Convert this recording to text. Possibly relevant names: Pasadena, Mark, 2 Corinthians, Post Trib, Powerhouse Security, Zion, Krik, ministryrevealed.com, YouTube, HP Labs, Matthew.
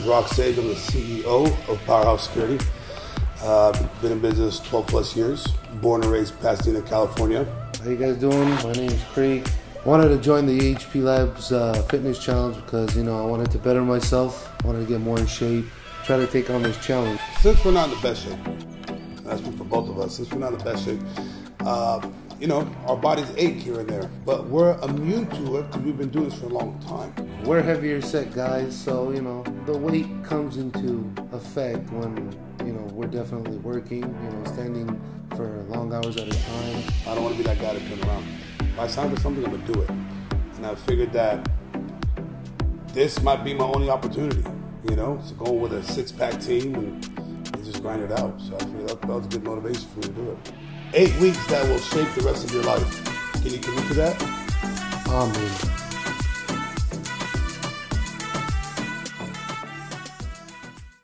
is Rock Sage. I'm the CEO of Powerhouse Security. Been in business 12 plus years. Born and raised Pasadena, California. How you guys doing? My name is Krik. Wanted to join the HP Labs fitness challenge because, you know, I wanted to better myself. I wanted to get more in shape. Try to take on this challenge. Since we're not in the best shape, that's for both of us. Since we're not in the best shape, you know, our bodies ache here and there, but we're immune to it because we've been doing this for a long time. We're heavier set guys, so, you know, the weight comes into effect when, you know, we're definitely working, you know, standing for long hours at a time. I don't want to be that guy to turn around. If I sign for something, I'm going to do it. And I figured that this might be my only opportunity, you know, to go with a six-pack team and just grind it out. So I figured that was a good motivation for me to do it. 8 weeks that will shape the rest of your life. Can you commit to that? Amen.